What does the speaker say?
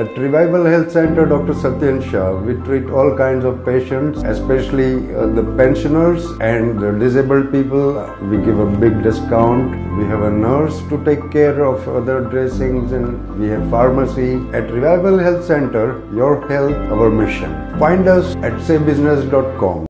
At Revival Health Center, Dr. Satyen Shah, we treat all kinds of patients, especially the pensioners and the disabled people. We give a big discount. We have a nurse to take care of other dressings, and we have pharmacy. At Revival Health Center, your health, our mission. Find us at seybusiness.com.